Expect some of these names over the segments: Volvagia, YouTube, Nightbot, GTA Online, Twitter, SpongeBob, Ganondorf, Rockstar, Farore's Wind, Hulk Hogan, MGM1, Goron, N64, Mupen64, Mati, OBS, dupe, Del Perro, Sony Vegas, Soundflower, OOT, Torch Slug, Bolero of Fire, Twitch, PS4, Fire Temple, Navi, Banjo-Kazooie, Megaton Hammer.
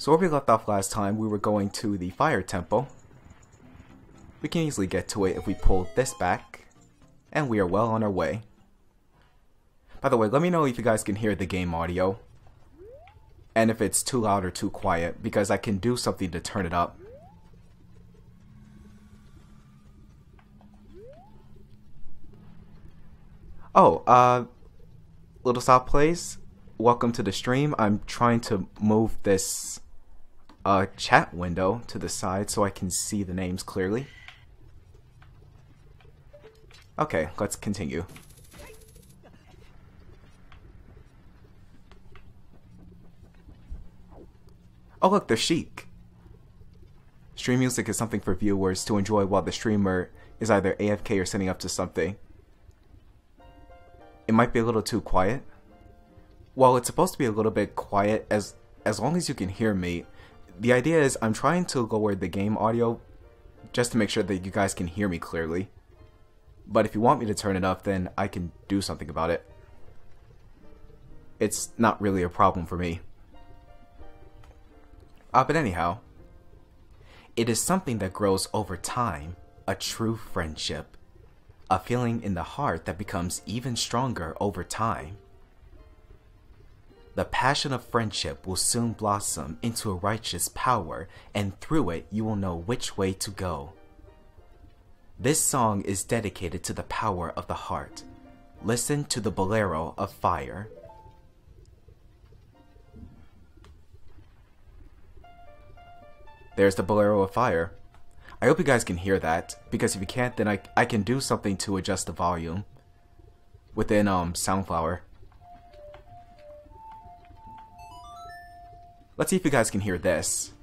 So where we left off last time, we were going to the Fire Temple. We can easily get to it if we pull this back, and we are well on our way. By the way, let me know if you guys can hear the game audio, and if it's too loud or too quiet, because I can do something to turn it up. Oh, Little Stop Plays, welcome to the stream. I'm trying to move this chat window to the side so I can see the names clearly. Okay, let's continue. Oh look, the Sheik! Stream music is something for viewers to enjoy while the streamer is either AFK or sitting up to something. It might be a little too quiet. Well, it's supposed to be a little bit quiet as long as you can hear me. The idea is I'm trying to lower the game audio just to make sure that you guys can hear me clearly. But if you want me to turn it up, then I can do something about it. It's not really a problem for me. But anyhow, it is something that grows over time, a true friendship, a feeling in the heart that becomes even stronger over time. The passion of friendship will soon blossom into a righteous power, and through it you will know which way to go. This song is dedicated to the power of the heart. Listen to the Bolero of Fire. There's the Bolero of Fire. I hope you guys can hear that, because if you can't, then I can do something to adjust the volume within Soundflower. Let's see if you guys can hear this.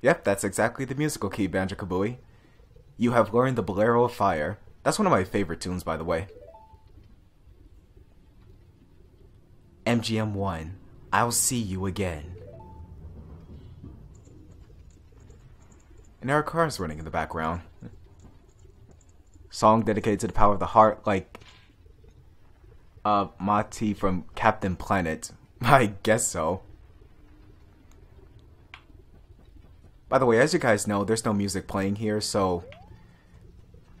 Yep, that's exactly the musical key, Banjo-Kazooie. You have learned the Bolero of Fire. That's one of my favorite tunes, by the way. MGM1, I'll see you again. And there are cars running in the background. Song dedicated to the power of the heart, like Mati from Captain Planet. I guess so. By the way, as you guys know, there's no music playing here, so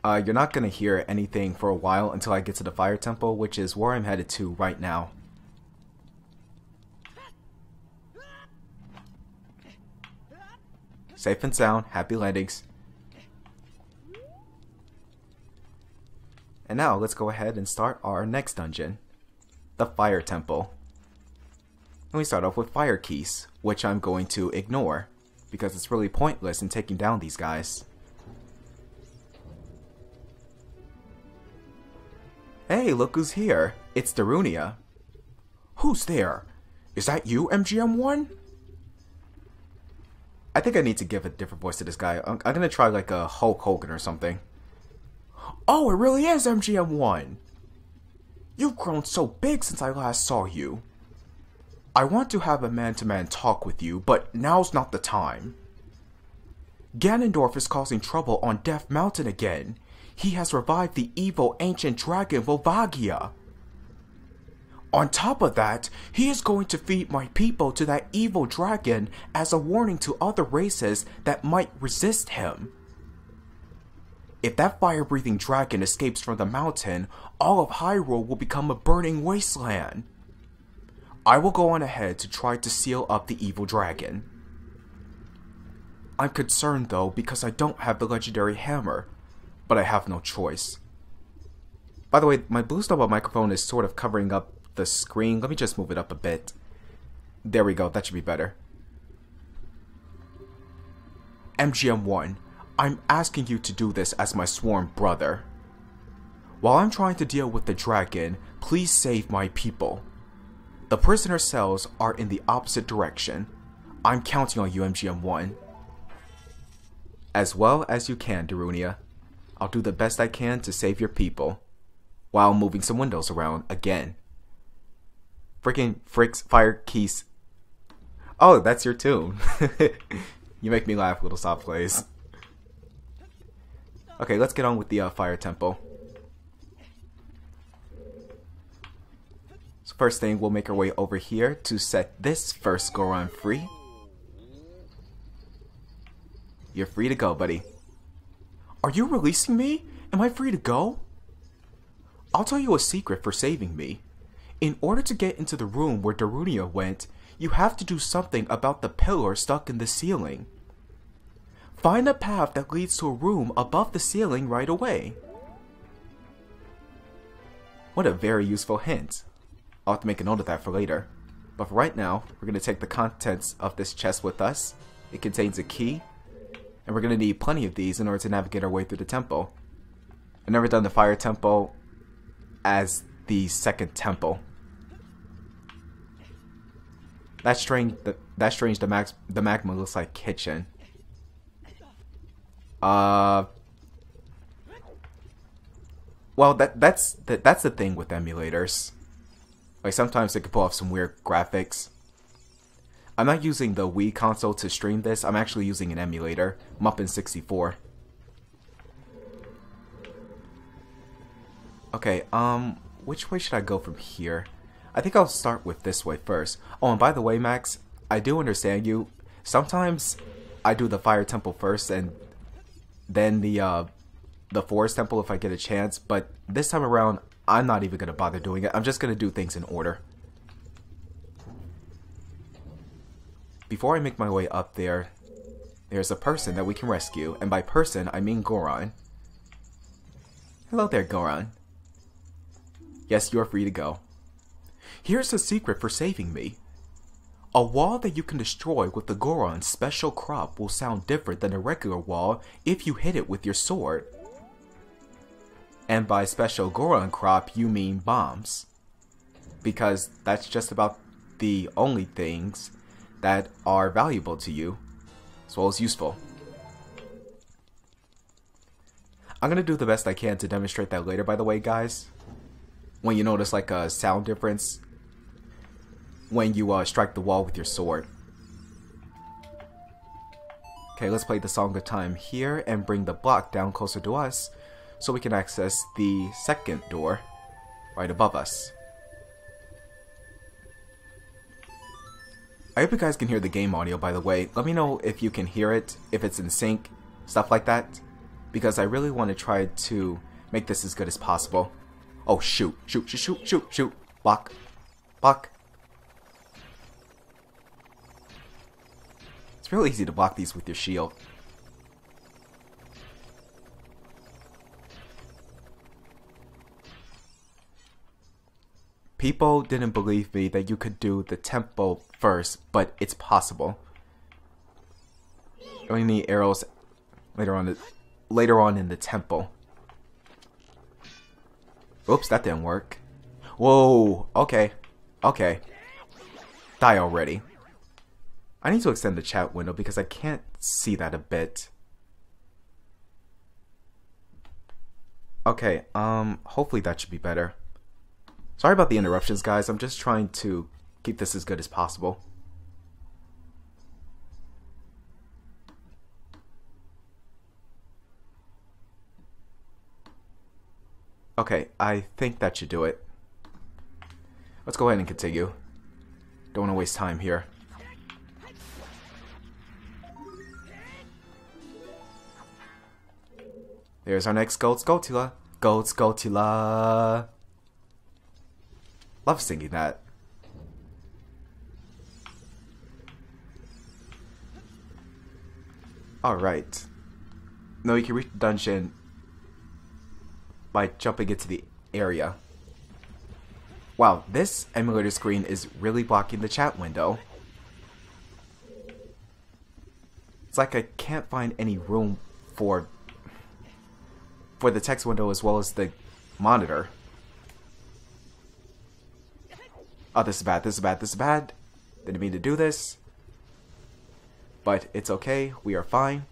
you're not going to hear anything for a while until I get to the Fire Temple, which is where I'm headed to right now. Safe and sound, happy landings. And now, let's go ahead and start our next dungeon, the Fire Temple. And we start off with Fire Keys, which I'm going to ignore, because it's really pointless in taking down these guys. Hey, look who's here. It's Darunia. Who's there? Is that you, MGM1? I think I need to give a different voice to this guy. I'm gonna try like a Hulk Hogan or something. Oh, it really is MGM1! You've grown so big since I last saw you. I want to have a man-to-man talk with you, but now's not the time. Ganondorf is causing trouble on Death Mountain again. He has revived the evil ancient dragon Volvagia. On top of that, he is going to feed my people to that evil dragon as a warning to other races that might resist him. If that fire-breathing dragon escapes from the mountain, all of Hyrule will become a burning wasteland. I will go on ahead to try to seal up the evil dragon. I'm concerned though because I don't have the legendary hammer, but I have no choice. By the way, my blue snowball microphone is sort of covering up the screen. Let me just move it up a bit. There we go, that should be better. MGM1, I'm asking you to do this as my sworn brother. While I'm trying to deal with the dragon, please save my people. The prisoner cells are in the opposite direction. I'm counting on you, MGM1. As well as you can, Darunia. I'll do the best I can to save your people, while moving some windows around again. Freaking Frick's Fire Keys. Oh, that's your tune. You make me laugh, little soft plays. Okay, let's get on with the Fire Temple. So first thing, we'll make our way over here to set this first Goron free. You're free to go, buddy. Are you releasing me? Am I free to go? I'll tell you a secret for saving me. In order to get into the room where Darunia went, you have to do something about the pillar stuck in the ceiling. Find a path that leads to a room above the ceiling right away. What a very useful hint. I'll have to make a note of that for later. But for right now, we're going to take the contents of this chest with us. It contains a key, and we're going to need plenty of these in order to navigate our way through the temple. I've never done the Fire Temple as the second temple. That's strange. The magma looks like kitchen. Well, that's the thing with emulators. Like, sometimes they can pull off some weird graphics. I'm not using the Wii console to stream this. I'm actually using an emulator, Mupen64. Okay, which way should I go from here? I think I'll start with this way first. Oh, and by the way, Max, I do understand you. Sometimes I do the Fire Temple first and then the Forest Temple if I get a chance, but this time around, I'm not even going to bother doing it. I'm just going to do things in order. Before I make my way up there, there's a person that we can rescue, and by person, I mean Goron. Hello there, Goron. Yes, you are free to go. Here's the secret for saving me. A wall that you can destroy with the Goron's special crop will sound different than a regular wall if you hit it with your sword. And by special Goron crop, you mean bombs. Because that's just about the only things that are valuable to you, as well as useful. I'm going to do the best I can to demonstrate that later, by the way, guys. When you notice like a sound difference when you strike the wall with your sword. Okay, let's play the Song of Time here and bring the block down closer to us so we can access the second door right above us. I hope you guys can hear the game audio, by the way. Let me know if you can hear it, if it's in sync, stuff like that, because I really want to try to make this as good as possible. Oh, shoot, shoot, shoot, shoot, shoot, shoot. Block, block. It's really easy to block these with your shield. People didn't believe me that you could do the tempo first, but it's possible. You only need arrows later on in the temple. Oops, that didn't work. Whoa, okay. Okay. Die already. I need to extend the chat window because I can't see that a bit. Okay, hopefully that should be better. Sorry about the interruptions, guys. I'm just trying to keep this as good as possible. Okay, I think that should do it. Let's go ahead and continue. Don't want to waste time here. There's our next Gold Skulltula. Gold Skulltula. Love singing that. Alright. Now you can reach the dungeon by jumping into the area. Wow, this emulator screen is really blocking the chat window. It's like I can't find any room for the text window as well as the monitor. Oh, this is bad, this is bad, this is bad. Didn't mean to do this. But it's okay, we are fine.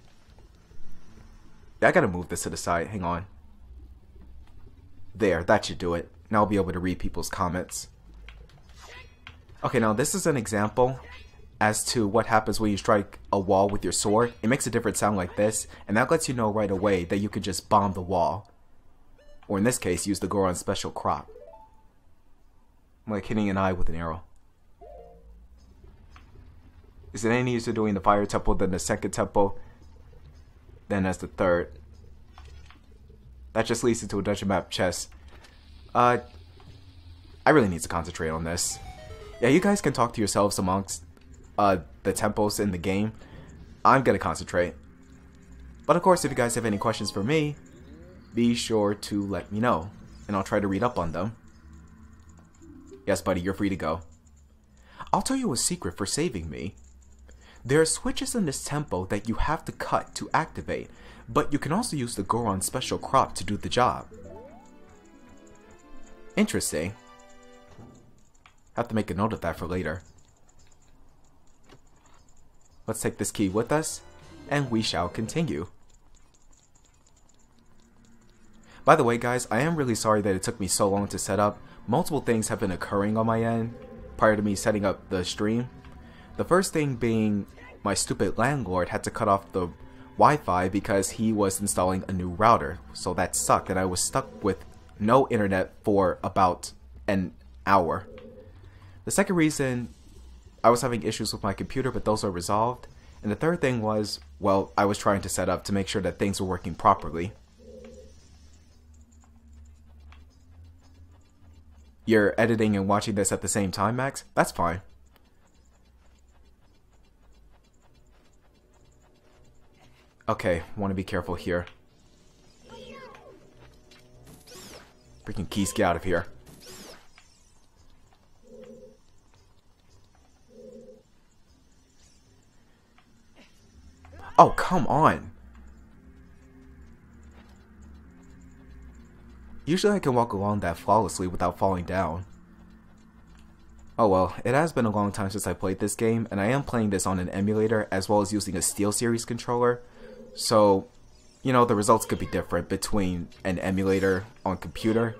Yeah, I gotta move this to the side, hang on. There, that should do it. Now I'll be able to read people's comments. Okay, now this is an example as to what happens when you strike a wall with your sword. It makes a different sound like this, and that lets you know right away that you can just bomb the wall. Or in this case, use the Goron special crop. Like hitting an eye with an arrow. Is it any easier doing the Fire Temple than the second temple, then as the third? That just leads into a dungeon map chest. I really need to concentrate on this. Yeah, you guys can talk to yourselves amongst the temples in the game. I'm gonna concentrate. But of course, if you guys have any questions for me, be sure to let me know, and I'll try to read up on them. Yes, buddy, you're free to go. I'll tell you a secret for saving me. There are switches in this temple that you have to cut to activate, but you can also use the Goron special crop to do the job. Interesting. Have to make a note of that for later. Let's take this key with us, and we shall continue. By the way guys, I am really sorry that it took me so long to set up. Multiple things have been occurring on my end prior to me setting up the stream. The first thing being my stupid landlord had to cut off the Wi-Fi because he was installing a new router, so that sucked and I was stuck with no internet for about an hour. The second reason, I was having issues with my computer, but those are resolved. And the third thing was, well, I was trying to set up to make sure that things were working properly. You're editing and watching this at the same time, Max? That's fine. Okay, want to be careful here. Freaking keys, get out of here. Oh, come on. Usually I can walk along that flawlessly without falling down. Oh well, it has been a long time since I played this game, and I am playing this on an emulator as well as using a SteelSeries controller. So, you know, the results could be different between an emulator on computer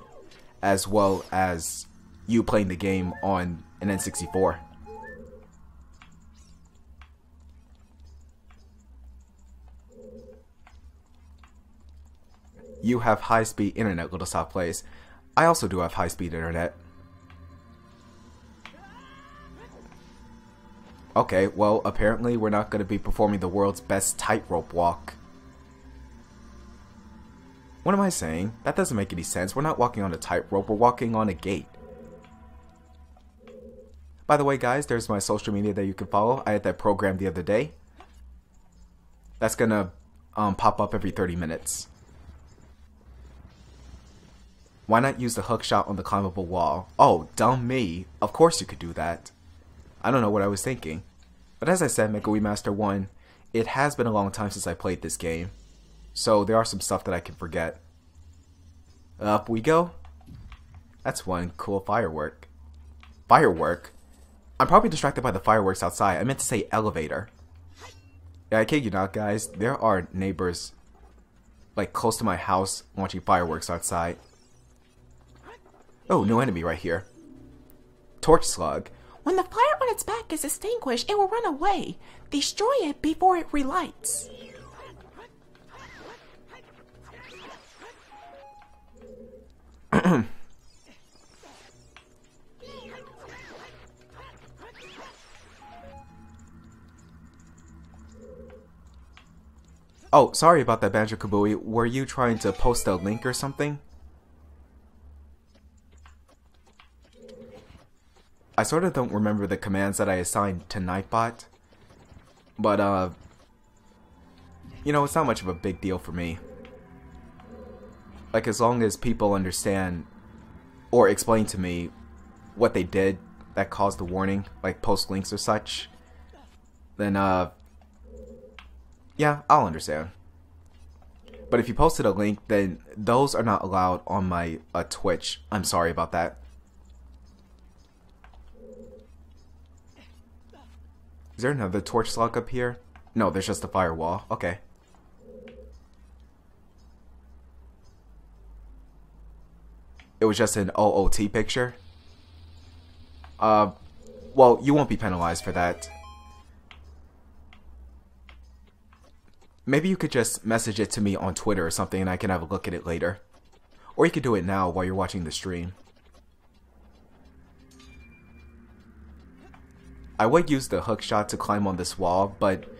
as well as you playing the game on an N64. You have high-speed internet, Little Soft Plays. I also do have high-speed internet. Okay, well, apparently we're not going to be performing the world's best tightrope walk. What am I saying? That doesn't make any sense. We're not walking on a tightrope, we're walking on a gate. By the way, guys, there's my social media that you can follow. I had that programmed the other day. That's going to pop up every 30 minutes. Why not use the hook shot on the climbable wall? Oh, dumb me. Of course you could do that. I don't know what I was thinking. But as I said, Mega Remaster 1, it has been a long time since I played this game. So there are some stuff that I can forget. Up we go. That's one cool firework. Firework? I'm probably distracted by the fireworks outside. I meant to say elevator. Yeah, I kid you not, guys. There are neighbors, like, close to my house watching fireworks outside. Oh, new enemy right here. Torch Slug. When the fire on its back is extinguished, it will run away. Destroy it before it relights. Oh, sorry about that, Banjo Kazooie. Were you trying to post a link or something? I sort of don't remember the commands that I assigned to Nightbot, but you know, it's not much of a big deal for me. Like, as long as people understand or explain to me what they did that caused the warning, like post links or such, then yeah, I'll understand. But if you posted a link, then those are not allowed on my Twitch. I'm sorry about that. Is there another torch slug up here? No, there's just a firewall. Okay. It was just an OOT picture. Well, you won't be penalized for that. Maybe you could just message it to me on Twitter or something and I can have a look at it later. Or you could do it now while you're watching the stream. I would use the hookshot to climb on this wall, but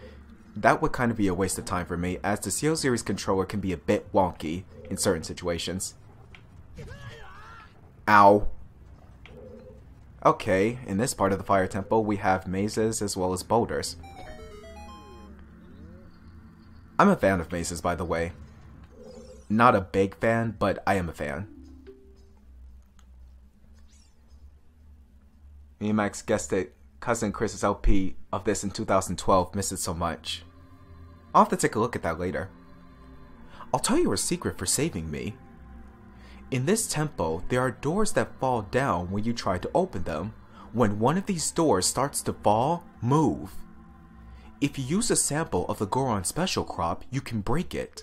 that would kind of be a waste of time for me, as the SteelSeries controller can be a bit wonky in certain situations. Ow. Okay, in this part of the Fire Temple, we have mazes as well as boulders. I'm a fan of mazes, by the way. Not a big fan, but I am a fan. Me and Max guessed it. Cousin Chris's LP of this in 2012 missed it so much. I'll have to take a look at that later. I'll tell you a secret for saving me. In this temple, there are doors that fall down when you try to open them. When one of these doors starts to fall, move. If you use a sample of the Goron special crop, you can break it.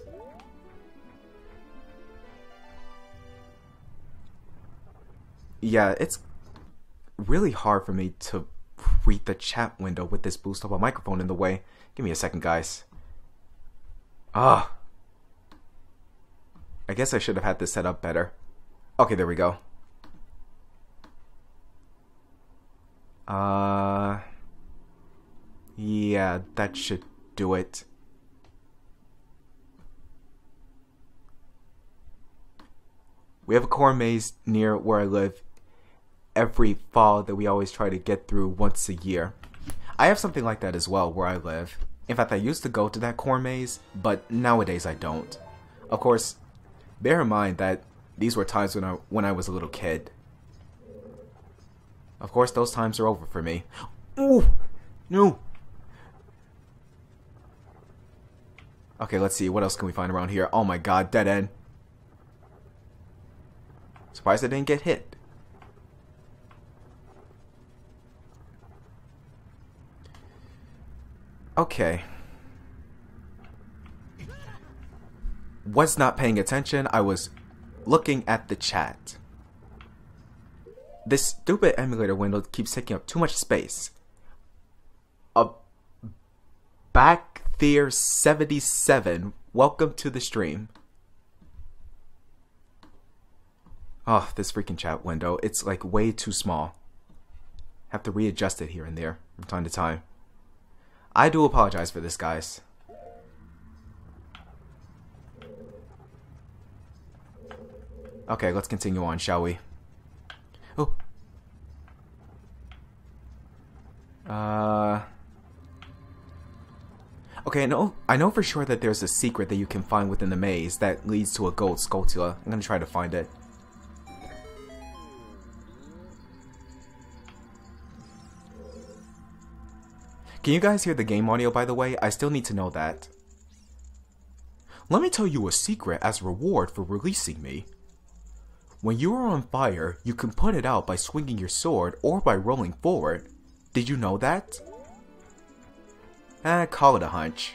Yeah, it's really hard for me to read the chat window with this boost of a microphone in the way. Give me a second, guys. Ah. I guess I should have had this set up better. Okay, there we go. Yeah, that should do it. We have a core maze near where I live every fall that we always try to get through once a year. I have something like that as well where I live. In fact, I used to go to that core maze, but nowadays I don't. Of course, bear in mind that these were times when I was a little kid. Of course, those times are over for me. Ooh! No! Okay, let's see. What else can we find around here? Oh my god, dead end. Surprised I didn't get hit. Okay. Was not paying attention, I was looking at the chat. This stupid emulator window keeps taking up too much space. A Backtheer77, welcome to the stream. Oh, this freaking chat window, it's like way too small. Have to readjust it here and there from time to time. I do apologize for this, guys. Okay, let's continue on, shall we? Oh. Okay, I know for sure that there's a secret that you can find within the maze that leads to a Gold Skulltula. I'm gonna try to find it. Can you guys hear the game audio, by the way? I still need to know that. Let me tell you a secret as a reward for releasing me. When you are on fire, you can put it out by swinging your sword or by rolling forward. Did you know that? Eh, call it a hunch.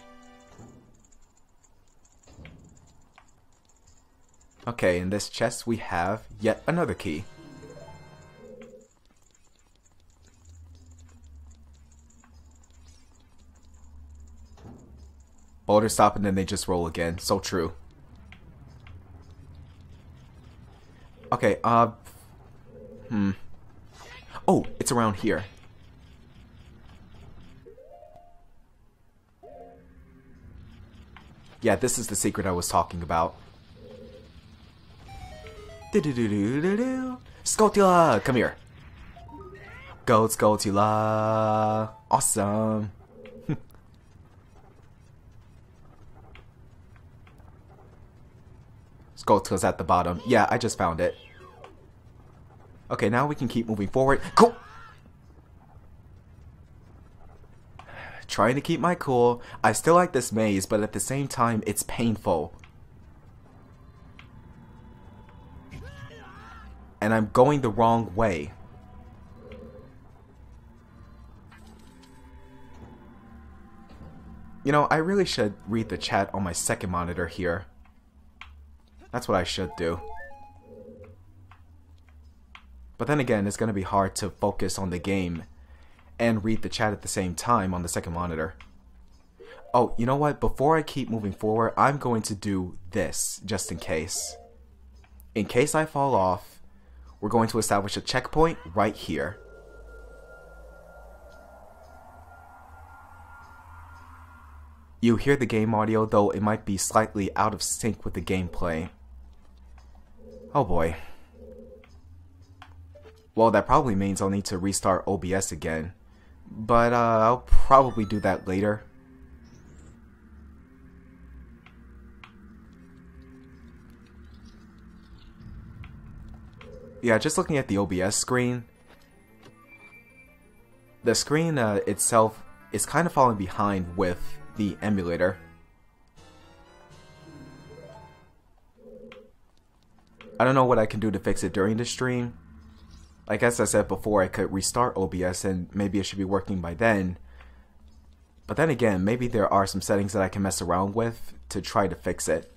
Okay, in this chest we have yet another key. Boulder stop and then they just roll again. So true. Okay, Oh, it's around here. Yeah, this is the secret I was talking about. Skulltula! Come here. Gold Skulltula! Awesome! Skulltula's at the bottom. Yeah, I just found it. Okay, now we can keep moving forward. Cool! Trying to keep my cool. I still like this maze, but at the same time, it's painful. And I'm going the wrong way. You know, I really should read the chat on my second monitor here. That's what I should do. But then again, it's going to be hard to focus on the game and read the chat at the same time on the second monitor. Oh, you know what? Before I keep moving forward, I'm going to do this, just in case. In case I fall off, we're going to establish a checkpoint right here. You hear the game audio, though it might be slightly out of sync with the gameplay. Oh boy. Well, that probably means I'll need to restart OBS again. But I'll probably do that later. Yeah, just looking at the OBS screen. The screen itself is kind of falling behind with the emulator. I don't know what I can do to fix it during the stream. Like as I said before, I could restart OBS and maybe it should be working by then. But then again, maybe there are some settings that I can mess around with to try to fix it.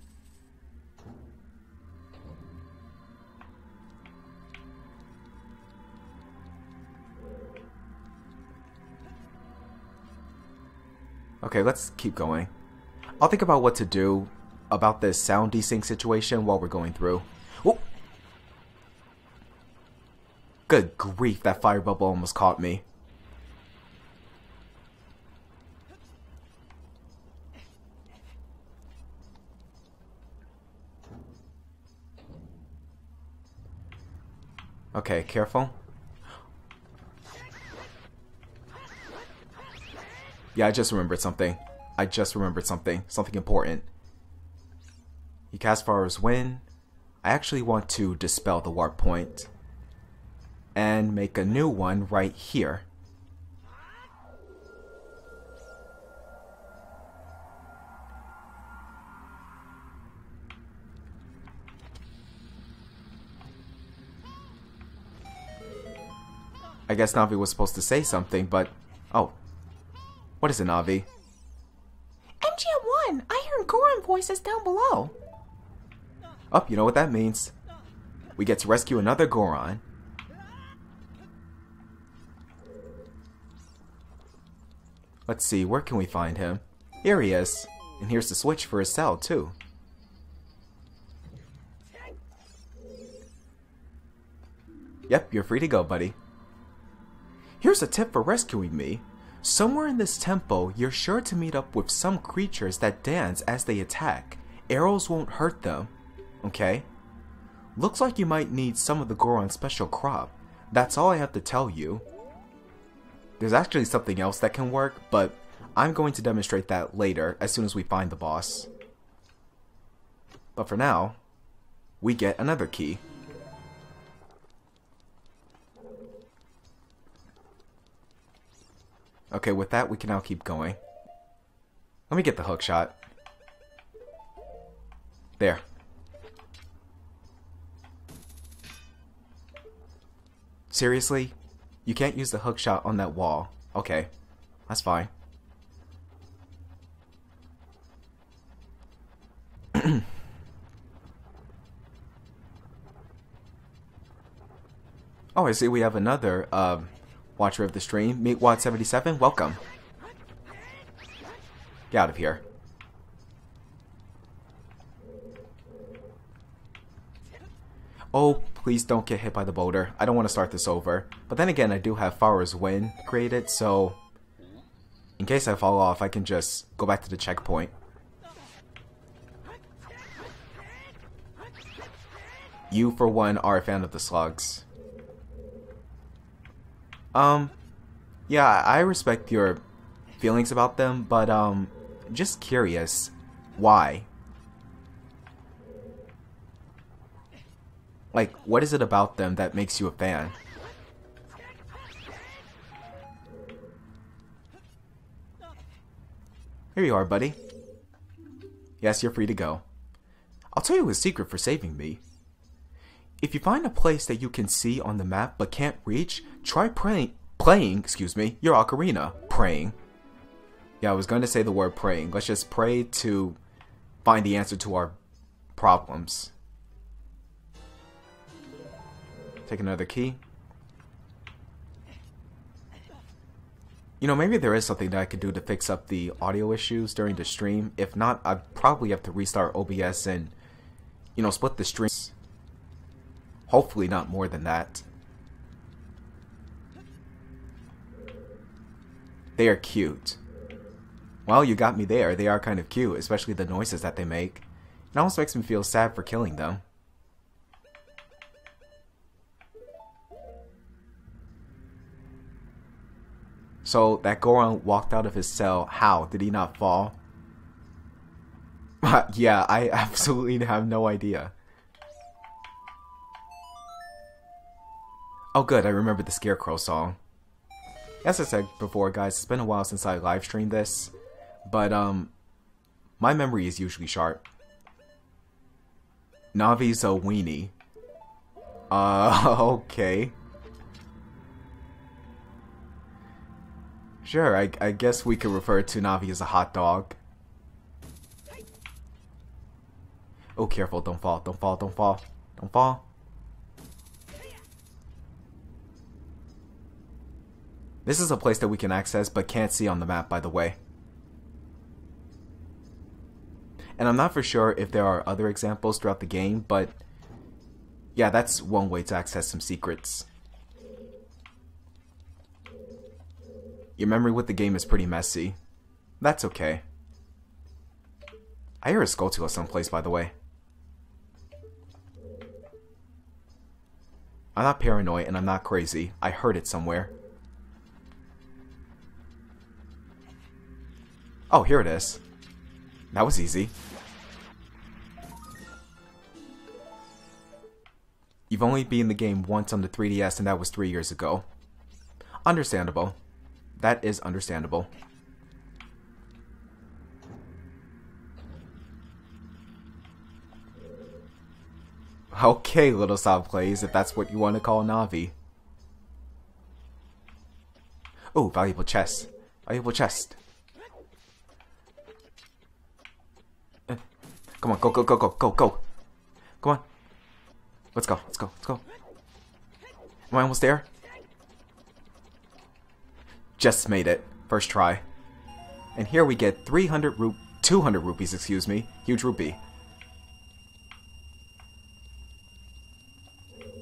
Okay, let's keep going. I'll think about what to do about this sound desync situation while we're going through. Ooh. Good grief, that fire bubble almost caught me. Okay, careful. Yeah, I just remembered something. Something important. You cast Farore's Wind. I actually want to dispel the warp point and make a new one right here. I guess Navi was supposed to say something, but... oh. What is it, Navi? MGM1! I hear Goron voices down below! Oh, you know what that means. We get to rescue another Goron. Let's see, where can we find him? Here he is. And here's the switch for his cell, too. Yep, you're free to go, buddy. Here's a tip for rescuing me. Somewhere in this temple, you're sure to meet up with some creatures that dance as they attack. Arrows won't hurt them. Okay. Looks like you might need some of the Goron's special crop. That's all I have to tell you. There's actually something else that can work, but I'm going to demonstrate that later as soon as we find the boss. But for now, we get another key. Okay, with that, we can now keep going. Let me get the hookshot. There. Seriously? You can't use the hookshot on that wall. Okay, that's fine. Oh, I see we have another watcher of the stream. Meet Wad77, welcome. Get out of here. Oh, please don't get hit by the boulder. I don't want to start this over. But then again, I do have Farore's Wind created, so in case I fall off, I can just go back to the checkpoint. You, for one, are a fan of the slugs. Yeah, I respect your feelings about them, but, just curious, why? Like, what is it about them that makes you a fan? Here you are, buddy. Yes, you're free to go. I'll tell you a secret for saving me. If you find a place that you can see on the map but can't reach, try playing your ocarina. Praying. Yeah, I was going to say the word praying. Let's just pray to find the answer to our problems. Take another key. You know, maybe there is something that I could do to fix up the audio issues during the stream. If not, I'd probably have to restart OBS and, you know, split the streams. Hopefully not more than that. They are cute. Well, you got me there. They are kind of cute, especially the noises that they make. It almost makes me feel sad for killing them. So, that Goron walked out of his cell. How? Did he not fall? Yeah, I absolutely have no idea. Oh good, I remember the Scarecrow song. As I said before, guys, it's been a while since I live streamed this, but my memory is usually sharp. Navi's a weenie. Okay. Sure, I guess we could refer to Navi as a hot dog. Oh, careful, don't fall, don't fall, don't fall, don't fall. This is a place that we can access, but can't see on the map, by the way. And I'm not for sure if there are other examples throughout the game, but yeah, that's one way to access some secrets. Your memory with the game is pretty messy. That's okay. I hear a Skulltula someplace, by the way. I'm not paranoid and I'm not crazy. I heard it somewhere. Oh, here it is. That was easy. You've only been in the game once on the 3DS, and that was 3 years ago. Understandable. That is understandable. Okay, Little Sob Plays, if that's what you want to call Navi. Oh, valuable chest. Valuable chest. Come on, go, go, go, go, go, go. Come on. Let's go, let's go, let's go. Am I almost there? Just made it. First try. And here we get 200 rupees, excuse me. Huge rupee.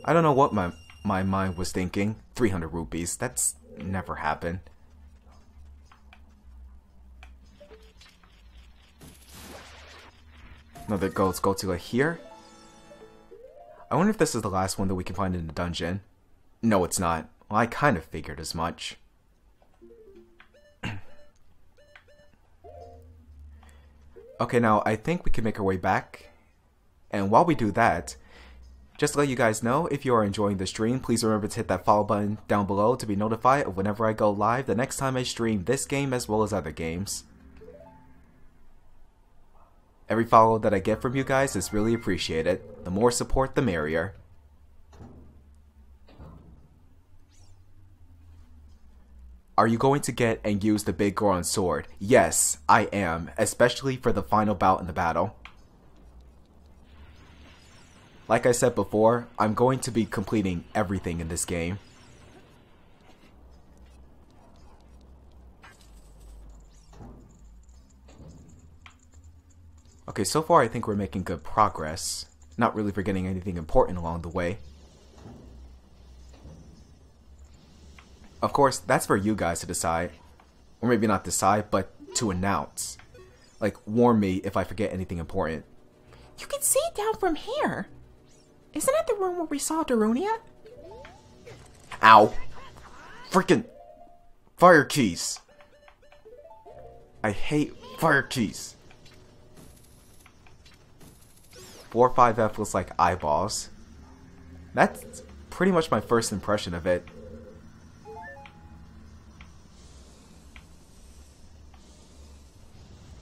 I don't know what my mind was thinking. 300 rupees. That's never happened. Another Gold Skulltula here. I wonder if this is the last one that we can find in the dungeon. No, it's not. Well, I kind of figured as much. Okay, now I think we can make our way back. And while we do that, just to let you guys know, if you are enjoying the stream, please remember to hit that follow button down below to be notified of whenever I go live the next time I stream this game as well as other games. Every follow that I get from you guys is really appreciated. The more support, the merrier. Are you going to get and use the big Goron sword? Yes, I am, especially for the final bout in the battle. Like I said before, I'm going to be completing everything in this game. Okay, so far I think we're making good progress. Not really forgetting anything important along the way. Of course, that's for you guys to decide. Or maybe not decide, but to announce. Like, warn me if I forget anything important. You can see it down from here. Isn't that the room where we saw Darunia? Ow. Freaking fire keys. I hate fire keys. 4-5F looks like eyeballs. That's pretty much my first impression of it.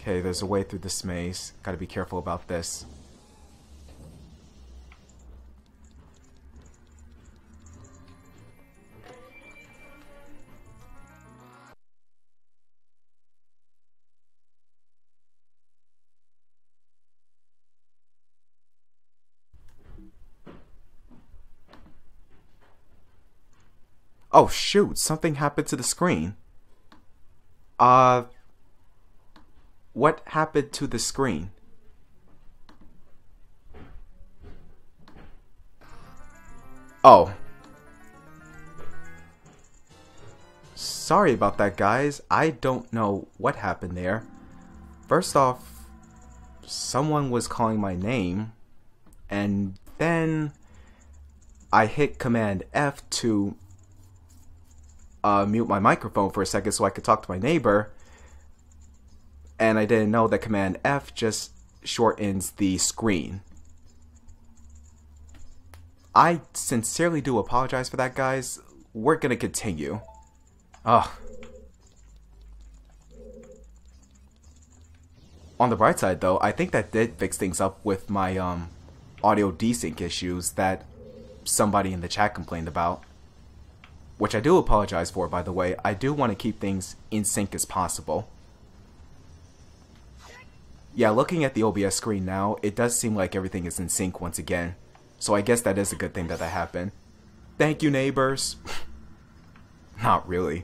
Okay, there's a way through this maze. Gotta be careful about this. Oh shoot, something happened to the screen. What happened to the screen? Oh. Sorry about that, guys. I don't know what happened there. First off, someone was calling my name, and then I hit Command F to mute my microphone for a second so I could talk to my neighbor, and I didn't know that Command F just shortens the screen. I sincerely do apologize for that, guys. We're gonna continue. Ugh. On the bright side, though, I think that did fix things up with my audio desync issues that somebody in the chat complained about, which I do apologize for, by the way. I do want to keep things in sync as possible. Yeah, looking at the OBS screen now, it does seem like everything is in sync once again, so I guess that is a good thing that happened. Thank you, neighbors. Not really.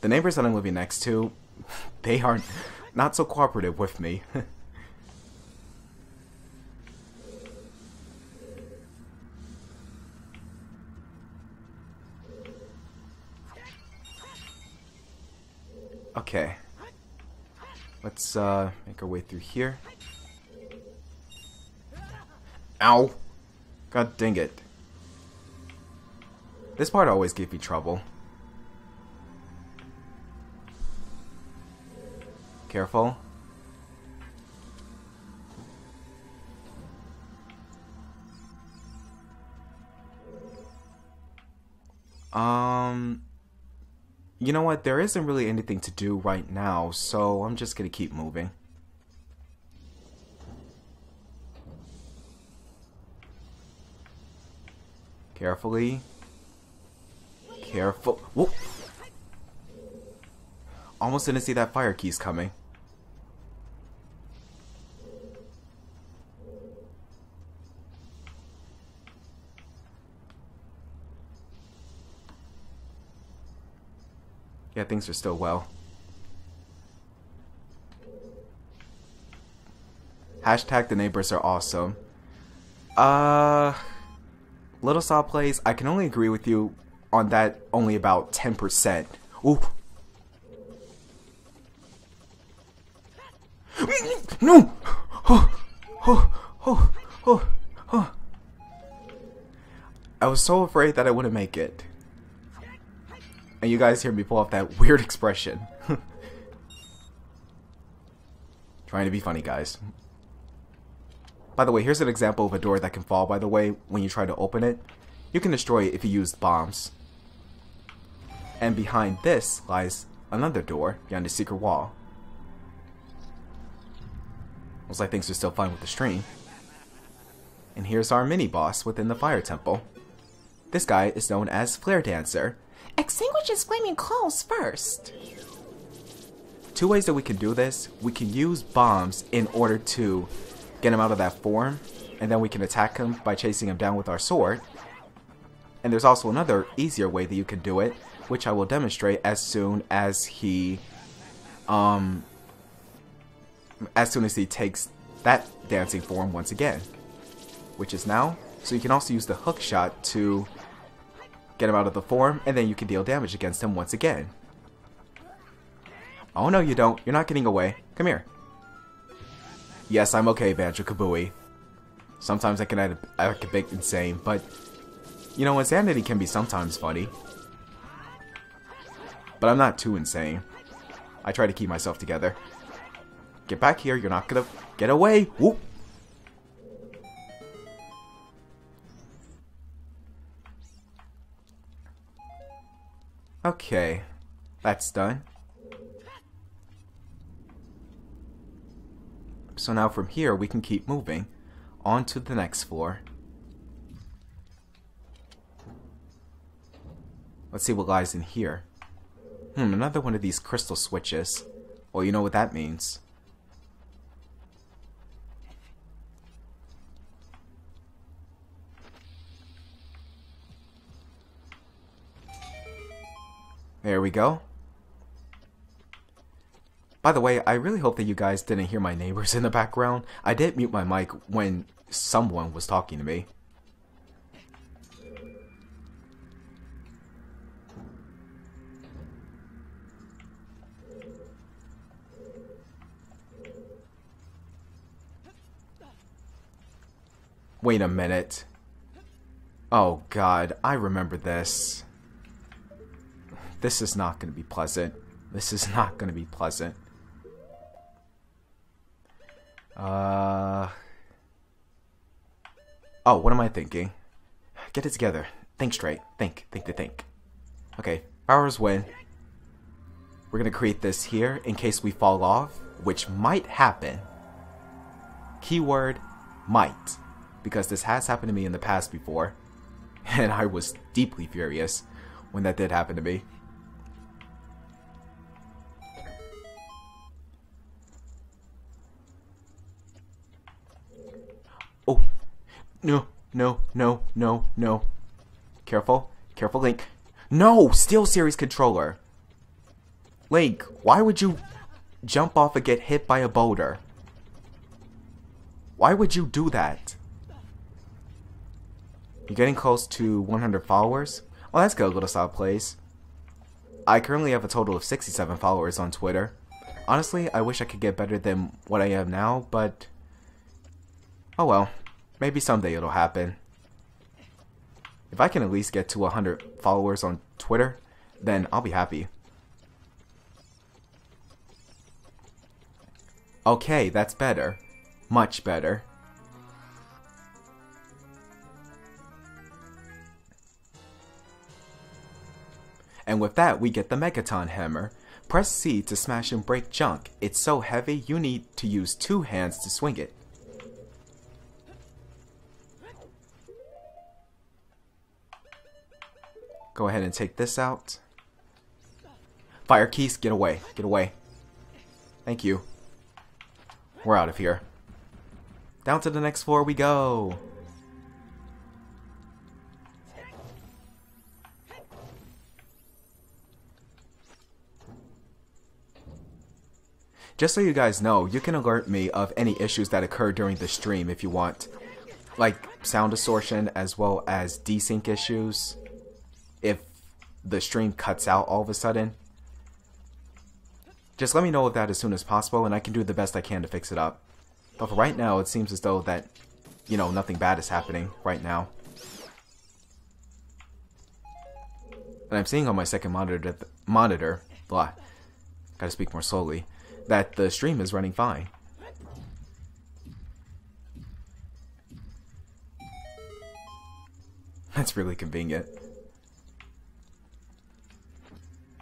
The neighbors that I'm living next to, they aren't not so cooperative with me. Okay. Let's make our way through here. Ow! God dang it. This part always gave me trouble. Careful. You know what? There isn't really anything to do right now, so I'm just gonna keep moving. Carefully. Careful. Whoa. Almost didn't see that fire keys coming. Yeah, things are still well. Hashtag the neighbors are awesome. Little Saw Plays, I can only agree with you on that only about 10%. Ooh. No! Oh, oh, oh, oh, oh. I was so afraid that I wouldn't make it. And you guys hear me pull off that weird expression. Trying to be funny, guys. By the way, here's an example of a door that can fall, by the way, when you try to open it. You can destroy it if you use bombs. And behind this lies another door behind a secret wall. Looks like things are still fine with the stream. And here's our mini-boss within the Fire Temple. This guy is known as Flare Dancer. Extinguish his flaming coals first! Two ways that we can do this. We can use bombs in order to get him out of that form, and then we can attack him by chasing him down with our sword. And there's also another easier way that you can do it, which I will demonstrate as soon as he takes that dancing form once again, which is now. So you can also use the hook shot to get him out of the form, and then you can deal damage against him once again. Oh no, you don't. You're not getting away. Come here. Yes, I'm okay, Banjo Kazooie. Sometimes I can act a bit insane, but you know, insanity can be sometimes funny. But I'm not too insane. I try to keep myself together. Get back here, you're not gonna get away! Whoop! Okay, that's done. So now from here we can keep moving on to the next floor. Let's see what lies in here. Another one of these crystal switches. Well, you know what that means. There we go. By the way, I really hope that you guys didn't hear my neighbors in the background. I did mute my mic when someone was talking to me. Wait a minute. Oh god, I remember this. This is not going to be pleasant. This is not going to be pleasant. Oh, what am I thinking? Get it together. Think straight. Think. Okay, Farore's Wind. We're going to create this here in case we fall off, which might happen. Keyword, might. Because this has happened to me in the past before, and I was deeply furious when that did happen to me. Oh, no. Careful, careful, Link. No, SteelSeries controller. Link, why would you jump off and get hit by a boulder? Why would you do that? You're getting close to 100 followers? Oh, that's good, Little Style Plays. I currently have a total of 67 followers on Twitter. Honestly, I wish I could get better than what I am now, but... oh well. Maybe someday it'll happen. If I can at least get to 100 followers on Twitter, then I'll be happy. Okay, that's better. Much better. And with that, we get the Megaton Hammer. Press C to smash and break junk. It's so heavy, you need to use two hands to swing it. Go ahead and take this out. Fire Keys, get away. Get away. Thank you. We're out of here. Down to the next floor we go. Just so you guys know, you can alert me of any issues that occur during the stream if you want. Like sound distortion as well as desync issues. If the stream cuts out all of a sudden. Just let me know of that as soon as possible and I can do the best I can to fix it up. But for right now, it seems as though that, you know, nothing bad is happening right now. And I'm seeing on my second monitor, blah, gotta speak more slowly, that the stream is running fine. That's really convenient.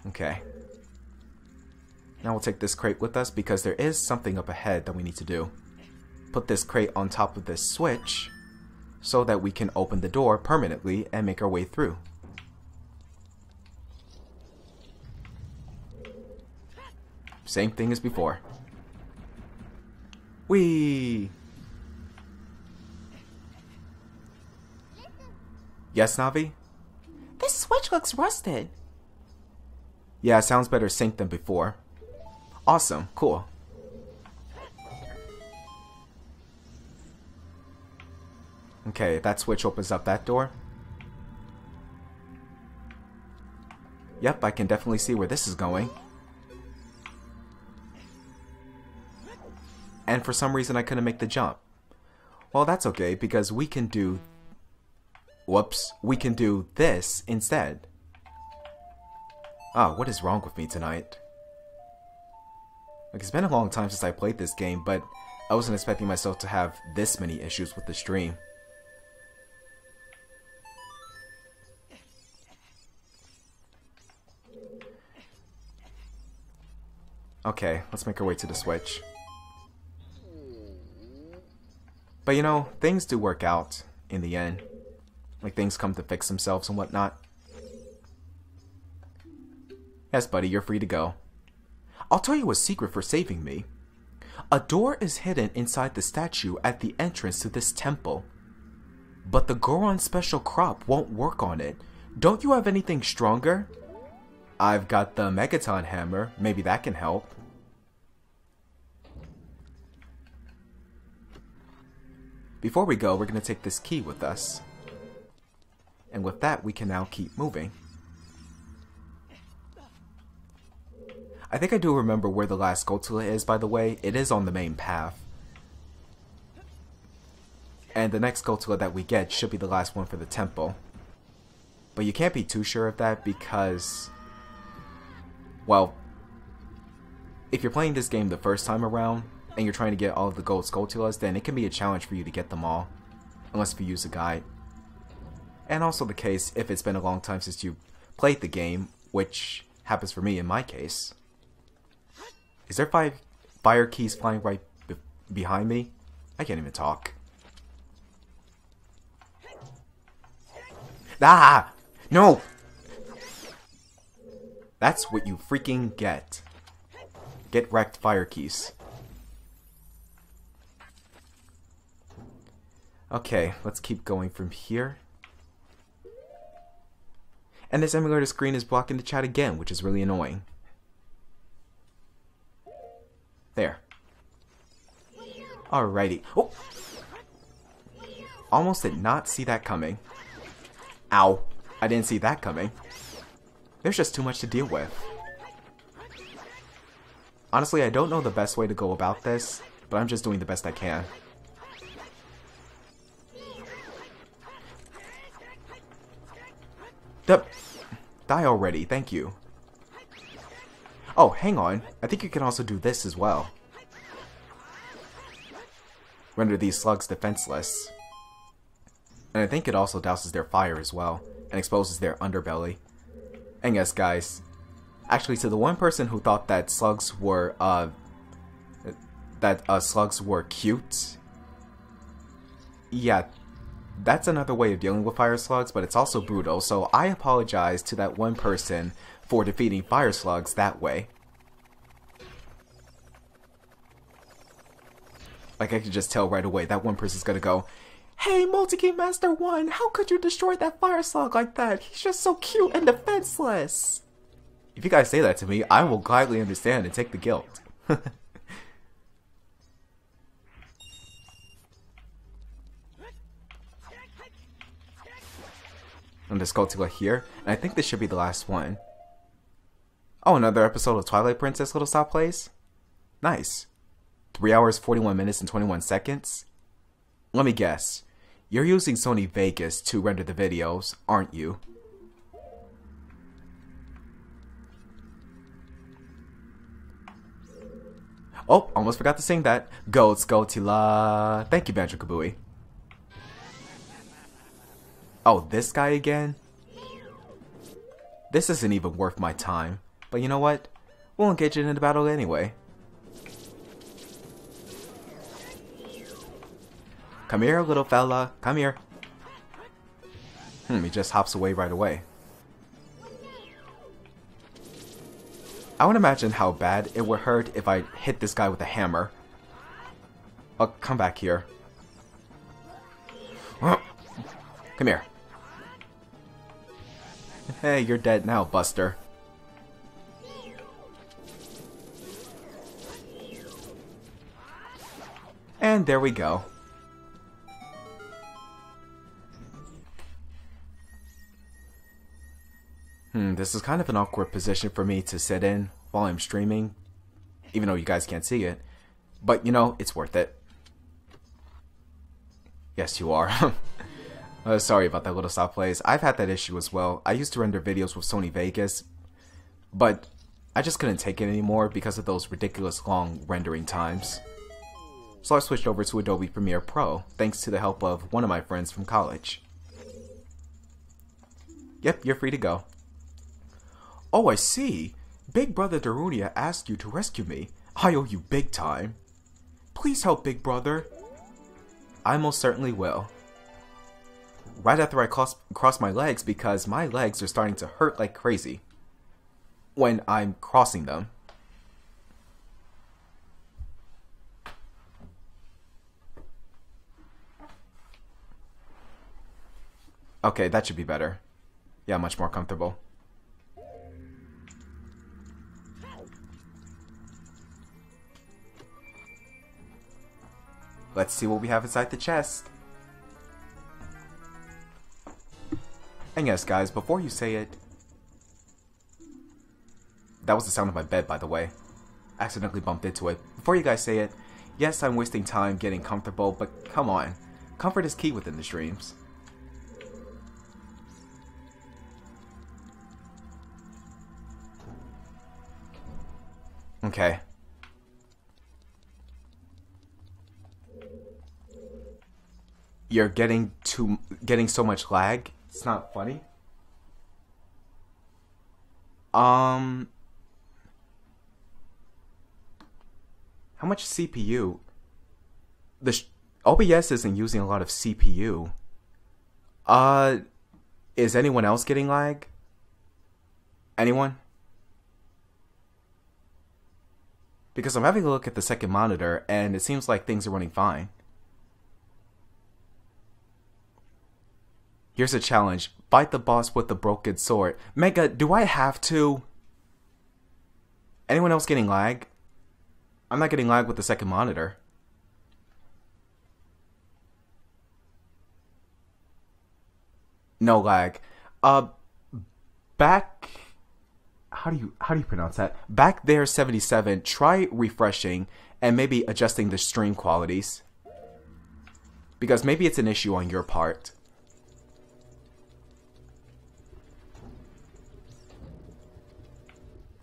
Okay. Now we'll take this crate with us because there is something up ahead that we need to do. Put this crate on top of this switch so that we can open the door permanently and make our way through. Same thing as before. Whee! Yes, Navi? This switch looks rusted. Yeah, it sounds better synced than before. Awesome, cool. Okay, that switch opens up that door. Yep, I can definitely see where this is going. And for some reason I couldn't make the jump. Well, that's okay because we can do... whoops. We can do this instead. Ah, what is wrong with me tonight? Like, it's been a long time since I played this game, but I wasn't expecting myself to have this many issues with the stream. Okay, let's make our way to the switch. But you know, things do work out in the end. Like, things come to fix themselves and whatnot. Yes, buddy, you're free to go. I'll tell you a secret for saving me. A door is hidden inside the statue at the entrance to this temple. But the Goron special crop won't work on it. Don't you have anything stronger? I've got the Megaton Hammer. Maybe that can help. Before we go, we're going to take this key with us. And with that, we can now keep moving. I think I do remember where the last Skulltula is, by the way. It is on the main path. And the next Skulltula that we get should be the last one for the temple. But you can't be too sure of that because, well, if you're playing this game the first time around, and you're trying to get all of the gold Skulltulas, then it can be a challenge for you to get them all, unless if you use a guide. And also the case if it's been a long time since you played the game, which happens for me in my case. Is there 5 fire keys flying right behind me? I can't even talk. Ah! No! That's what you freaking get. Get wrecked, fire keys. Okay, let's keep going from here. And this emulator screen is blocking the chat again, which is really annoying. There. Alrighty. Oh! Almost did not see that coming. Ow. I didn't see that coming. There's just too much to deal with. Honestly, I don't know the best way to go about this, but I'm just doing the best I can. Die already, thank you. Oh, hang on. I think you can also do this as well. Render these slugs defenseless. And I think it also douses their fire as well, and exposes their underbelly. And yes, guys. Actually, to the one person who thought that slugs were, cute. Yeah, that's another way of dealing with fire slugs, but it's also brutal, so I apologize to that one person for defeating fire slugs that way. Like, I could just tell right away, that one person's gonna go, "Hey, Multi-Game Master 1, how could you destroy that fire slug like that? He's just so cute and defenseless!" If you guys say that to me, I will gladly understand and take the guilt. And the Skulltula here, and I think this should be the last one. Oh, another episode of Twilight Princess Little Stop Plays? Nice. 3 hours, 41 minutes, and 21 seconds? Let me guess. You're using Sony Vegas to render the videos, aren't you? Oh, almost forgot to sing that. Gold Skulltula. Thank you, Banjo Kazooie. Oh, this guy again? This isn't even worth my time. But you know what? We'll engage it in the battle anyway. Come here, little fella. Come here. He just hops away right away. I would imagine how bad it would hurt if I hit this guy with a hammer. Oh, come back here. Come here. Hey, you're dead now, Buster. And there we go. This is kind of an awkward position for me to sit in while I'm streaming, even though you guys can't see it. But, you know, it's worth it. Yes, you are. Sorry about that, Little Stop Plays. I've had that issue as well. I used to render videos with Sony Vegas, but I just couldn't take it anymore because of those ridiculous long rendering times. So I switched over to Adobe Premiere Pro, thanks to the help of one of my friends from college. Yep, you're free to go. Oh, I see. Big Brother Darunia asked you to rescue me. I owe you big time. Please help, Big Brother. I most certainly will. Right after I cross my legs, because my legs are starting to hurt like crazy when I'm crossing them. Okay, that should be better. Yeah, much more comfortable. Let's see what we have inside the chest. And yes, guys, before you say it... That was the sound of my bed, by the way. Accidentally bumped into it. Before you guys say it, yes, I'm wasting time getting comfortable, but come on. Comfort is key within the streams. Okay. You're getting so much lag. It's not funny. How much CPU? The OBS isn't using a lot of CPU. Is anyone else getting lag? Anyone? Because I'm having a look at the second monitor and it seems like things are running fine. Here's a challenge. Fight the boss with the broken sword. Mega, do I have to? Anyone else getting lag? I'm not getting lag with the second monitor. No lag. Back... How do you pronounce that? Back there, 77. Try refreshing and maybe adjusting the stream qualities. Because maybe it's an issue on your part.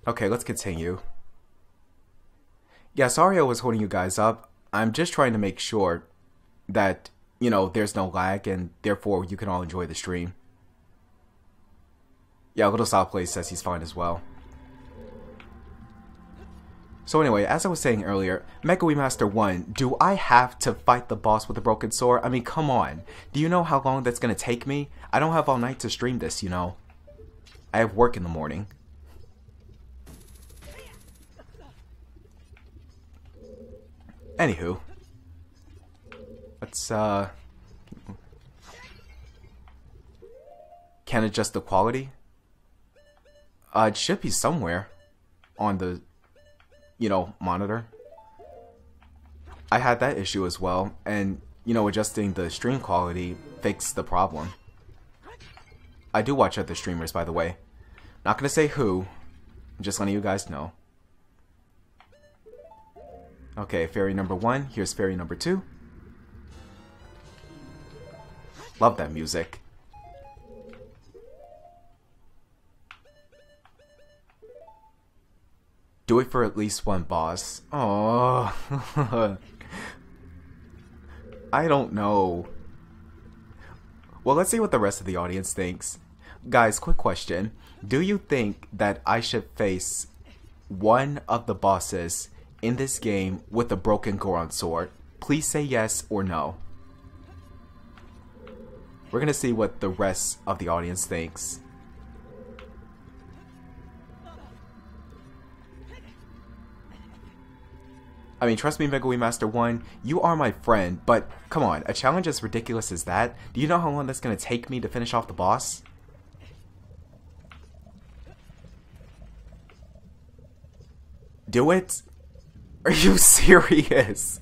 Okay, let's continue. Yeah, sorry I was holding you guys up. I'm just trying to make sure that, you know, there's no lag and therefore you can all enjoy the stream. Yeah, Little South Play says he's fine as well. So anyway, as I was saying earlier, Mega Remaster 1, do I have to fight the boss with a broken sword? I mean, come on. Do you know how long that's going to take me? I don't have all night to stream this, you know. I have work in the morning. Anywho, let's, can't adjust the quality. It should be somewhere on the, you know, monitor. I had that issue as well, and, you know, adjusting the stream quality fixed the problem. I do watch other streamers, by the way. Not gonna say who, I'm just letting you guys know. Okay, fairy number 1. Here's fairy number 2. Love that music. Do it for at least one boss. Oh, I don't know. Well, let's see what the rest of the audience thinks. Guys, quick question. Do you think that I should face one of the bosses in this game with a broken Goron sword? Please say yes or no. We're gonna see what the rest of the audience thinks. I mean, trust me, Mega Remaster 1, you are my friend, but come on, a challenge as ridiculous as that? Do you know how long that's gonna take me to finish off the boss? Do it? Are you serious?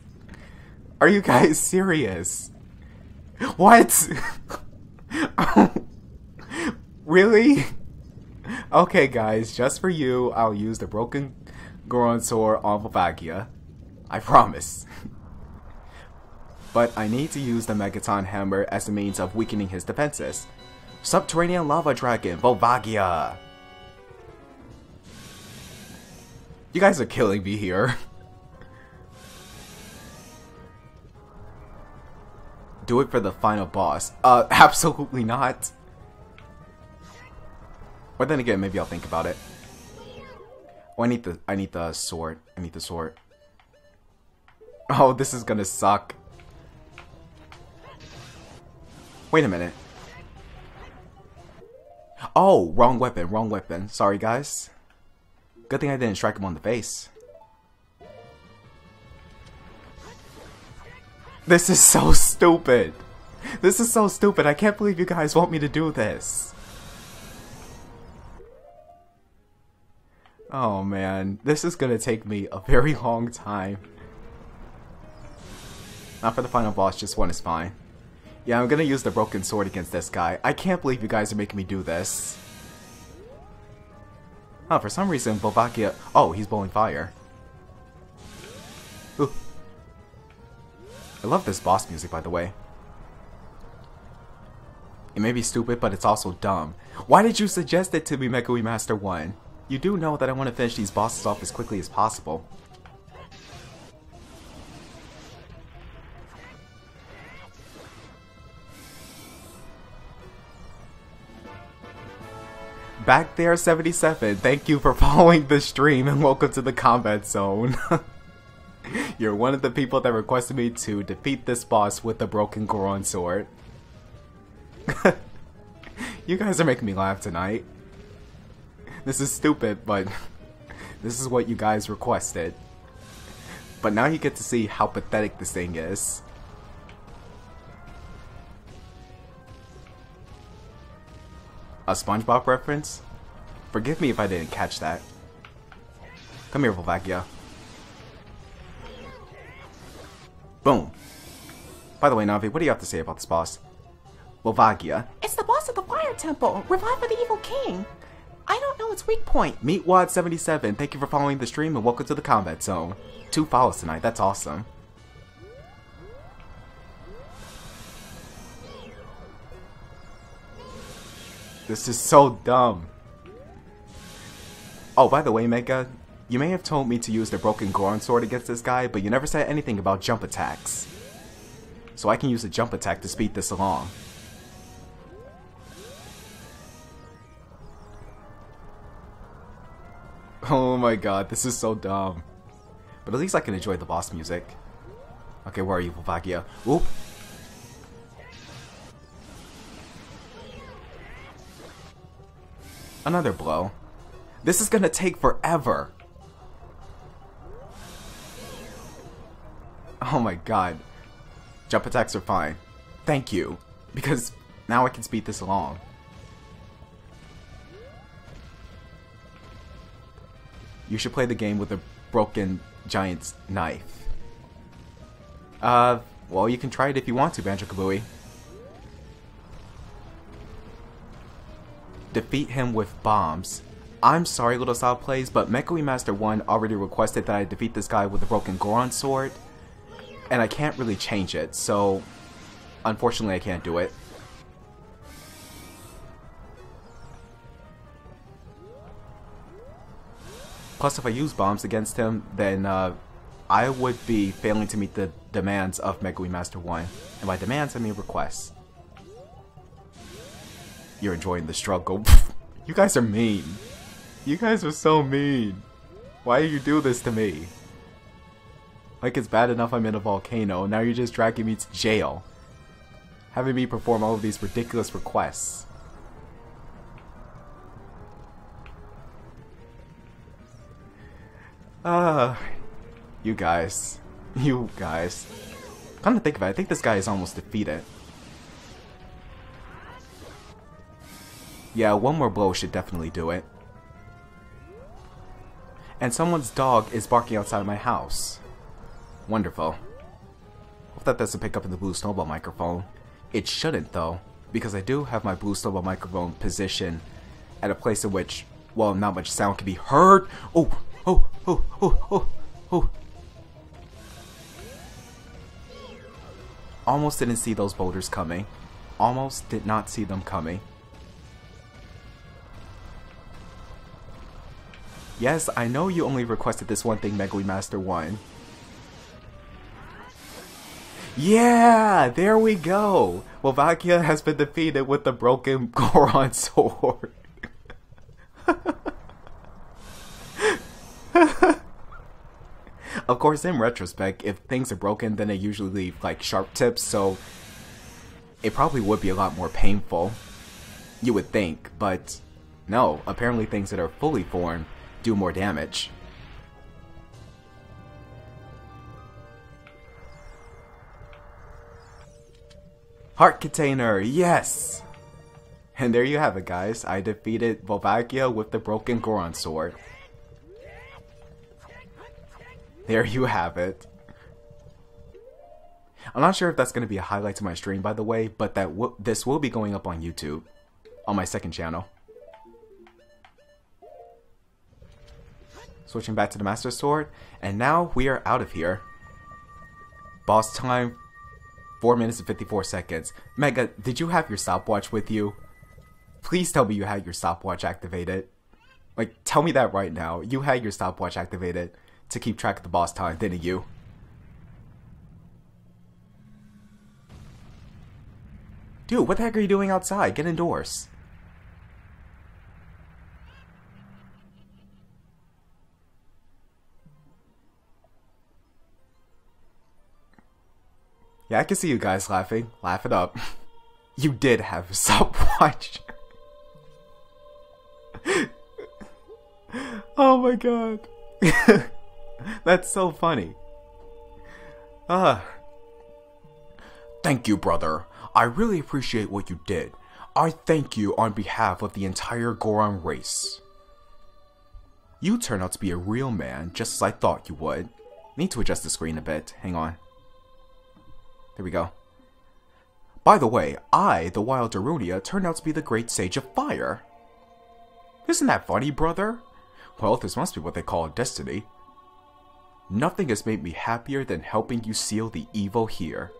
Are you guys serious? What? Really? Okay, guys, just for you, I'll use the broken Goron sword on Volvagia. I promise. But I need to use the Megaton Hammer as a means of weakening his defenses. Subterranean Lava Dragon, Volvagia! You guys are killing me here. Do it for the final boss. Absolutely not. But then again, maybe I'll think about it. Oh, I need the sword. I need the sword. Oh, this is gonna suck. Wait a minute. Oh, wrong weapon, wrong weapon. Sorry, guys. Good thing I didn't strike him on the face. This is so stupid. This is so stupid. I can't believe you guys want me to do this. Oh man, this is gonna take me a very long time. Not for the final boss, just one is fine. Yeah, I'm gonna use the broken sword against this guy. I can't believe you guys are making me do this. Oh, for some reason, Volvagia... Oh, he's blowing fire. Ooh. I love this boss music, by the way. It may be stupid, but it's also dumb. Why did you suggest it to me, Mega Master 1? You do know that I want to finish these bosses off as quickly as possible. Back there, 77. Thank you for following the stream and welcome to the combat zone. You're one of the people that requested me to defeat this boss with the broken Goron sword. You guys are making me laugh tonight. This is stupid, but this is what you guys requested. But now you get to see how pathetic this thing is. A SpongeBob reference? Forgive me if I didn't catch that. Come here, Volvagia. Boom. By the way, Navi, what do you have to say about this boss? Volvagia. It's the boss of the Fire Temple, revived by the Evil King. I don't know its weak point. MeatWad77, thank you for following the stream and welcome to the Combat Zone. 2 follows tonight, that's awesome. This is so dumb. Oh, by the way, Mega, you may have told me to use the broken Goron sword against this guy, but you never said anything about jump attacks. So I can use a jump attack to speed this along. Oh my god, this is so dumb. But at least I can enjoy the boss music. Okay, where are you, Volvagia? Oop! Another blow. This is gonna take forever! Oh my god. Jump attacks are fine. Thank you. Because now I can speed this along. You should play the game with a broken giant's knife. Well, you can try it if you want to, Banjo Kazooie. Defeat him with bombs. I'm sorry, Little Style Plays, but Mekui Master 1 already requested that I defeat this guy with a broken Goron sword, and I can't really change it, so unfortunately I can't do it. Plus, if I use bombs against him, then I would be failing to meet the demands of Megui Master 1. And by demands, I mean requests. You're enjoying the struggle. You guys are mean. You guys are so mean. Why do you do this to me? Like, it's bad enough I'm in a volcano, now you're just dragging me to jail. Having me perform all of these ridiculous requests. You guys. Come to think of it, I think this guy is almost defeated. Yeah, one more blow should definitely do it. And someone's dog is barking outside my house. Wonderful. Hope that doesn't pick up in the Blue Snowball microphone. It shouldn't though, because I do have my Blue Snowball microphone positioned at a place in which, well, not much sound can be heard. Oh! Oh, oh, oh, oh, oh. Almost didn't see those boulders coming. Almost did not see them coming. Yes, I know you only requested this one thing, Megui Master 1. Yeah, there we go. Volvagia has been defeated with the broken Goron sword. Of course, in retrospect, if things are broken, then they usually leave, like, sharp tips, so it probably would be a lot more painful, you would think, but no, apparently things that are fully formed do more damage. Heart Container, yes! And there you have it, guys. I defeated Volvagia with the broken Goron sword. There you have it. I'm not sure if that's going to be a highlight to my stream, by the way, but that this will be going up on YouTube, on my second channel. Switching back to the Master Sword, and now we are out of here. Boss time, 4 minutes and 54 seconds. Mega, did you have your stopwatch with you? Please tell me you had your stopwatch activated. Like, tell me that right now. You had your stopwatch activated to keep track of the boss time, didn't you? Dude, what the heck are you doing outside? Get indoors. Yeah, I can see you guys laughing. Laugh it up. You did have a stopwatch. Oh my god. That's so funny. Thank you, brother. I really appreciate what you did. I thank you on behalf of the entire Goron race. You turn out to be a real man, just as I thought you would. Need to adjust the screen a bit. Hang on. There we go. By the way, I, the wild Darunia, turned out to be the great sage of fire. Isn't that funny, brother? Well, this must be what they call destiny. Nothing has made me happier than helping you seal the evil here.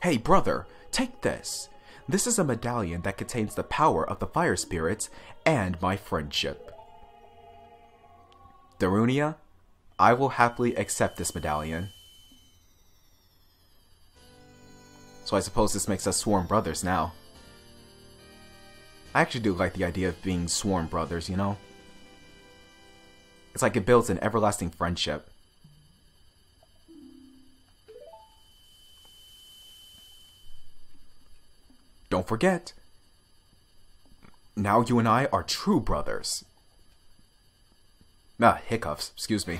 Hey, brother, take this. This is a medallion that contains the power of the fire spirits and my friendship. Darunia, I will happily accept this medallion. So I suppose this makes us sworn brothers now. I actually do like the idea of being sworn brothers, you know? It's like it builds an everlasting friendship. Don't forget, now you and I are true brothers. Ah, hiccups, excuse me.